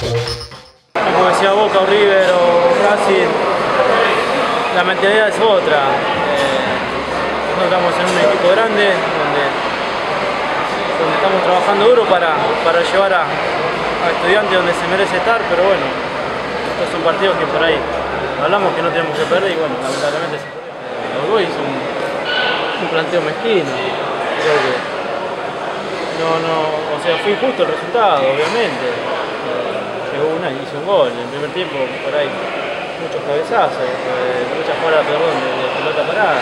Como decía Boca o River o Racing, la mentalidad es otra. Nosotros estamos en un equipo grande donde estamos trabajando duro para llevar a estudiantes donde se merece estar, pero bueno, estos son partidos que por ahí hablamos que no tenemos que perder y bueno, lamentablemente se perdió. All Boys es un planteo mezquino, creo que o sea, fue injusto el resultado, obviamente. Llegó una y hizo un gol, en el primer tiempo por ahí muchos cabezazos, muchas jugadas, perdón, de pelota parada.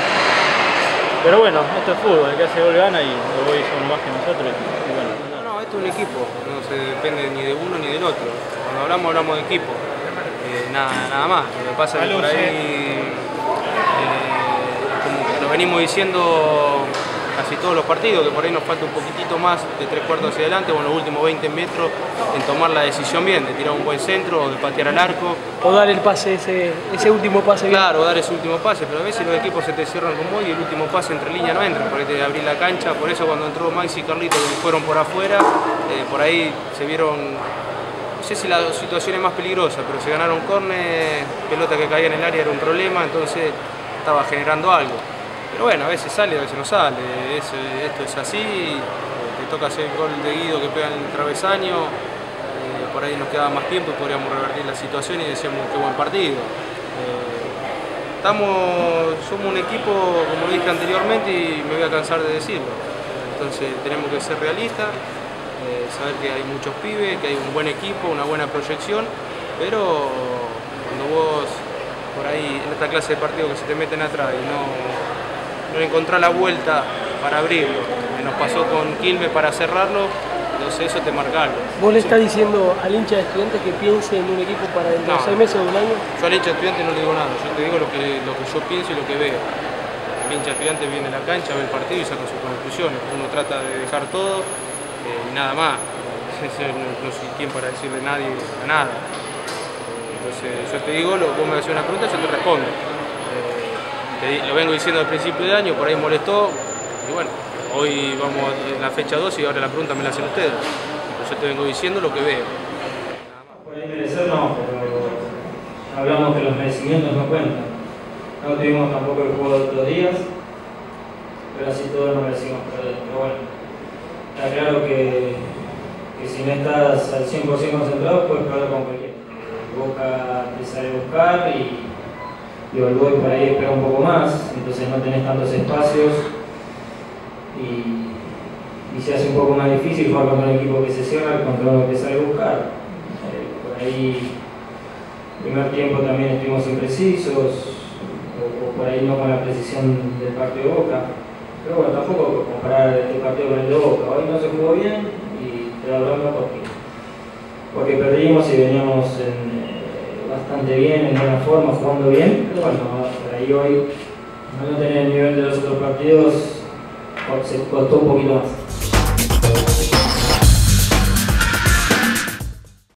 Pero bueno, esto es fútbol, el que hace gol gana y All Boys son más que nosotros y bueno. No, esto es un equipo, no se depende ni de uno ni del otro. Cuando hablamos de equipo. Nada más, lo que pasa es que por ahí, como lo venimos diciendo casi todos los partidos, que por ahí nos falta un poquitito más de 3/4 hacia adelante o en los últimos 20 metros en tomar la decisión bien, de tirar un buen centro o de patear al arco. O dar el pase, ese último pase. Claro, bien. Dar ese último pase, pero a veces los equipos se te cierran como hoy y el último pase entre líneas no entra, por ahí te abrí la cancha, por eso cuando entró Maxi y Carlito que fueron por afuera, por ahí se vieron. No sé si la situación es más peligrosa, pero se ganaron córner, pelota que caía en el área era un problema, entonces estaba generando algo. Pero bueno, a veces sale, a veces no sale, esto es así, te toca hacer el gol de Guido que pega en el travesaño, por ahí nos quedaba más tiempo y podríamos revertir la situación y decíamos qué buen partido. Somos un equipo, como dije anteriormente, y me voy a cansar de decirlo, entonces tenemos que ser realistas. Saber que hay muchos pibes, que hay un buen equipo, una buena proyección, pero cuando vos por ahí en esta clase de partidos que se te meten atrás y no encontrás la vuelta para abrirlo, que nos pasó con Quilmes para cerrarlo, entonces eso te marca algo. ¿Vos le estás diciendo al hincha de Estudiantes que piense en un equipo para dentro de 6 meses o un año? Yo al hincha de Estudiantes no le digo nada, yo te digo lo que yo pienso y lo que veo. El hincha de Estudiantes viene a la cancha, ve el partido y saca sus conclusiones, uno trata de dejar todo. Nada más, no soy quien para decirle a nadie nada. Entonces yo te digo, vos me haces una pregunta, yo te respondo. Lo vengo diciendo al principio de año, por ahí molestó, y bueno, hoy vamos a la fecha 2 y ahora la pregunta me la hacen ustedes. Pero yo te vengo diciendo lo que veo. Por ahí merecer no, pero hablamos que los merecimientos no cuentan. No tuvimos tampoco el juego de otros días, pero así todos nos merecimos perder, pero bueno. Está claro que si no estás al 100% concentrado puedes perder con cualquiera. Boca te sale a buscar y All Boys por ahí espera un poco más, entonces no tenés tantos espacios y se hace un poco más difícil jugar contra un equipo que se cierra, contra uno que sale a buscar. Por ahí el primer tiempo también estuvimos imprecisos o por ahí no con la precisión del partido de Boca. Pero bueno, tampoco comparar este partido con el de Boca. Hoy no se jugó bien y te lo hablamos porque perdimos y veníamos bastante bien, en buena forma, jugando bien. Pero bueno, por ahí hoy, al no tener el nivel de los otros partidos, se costó un poquito más.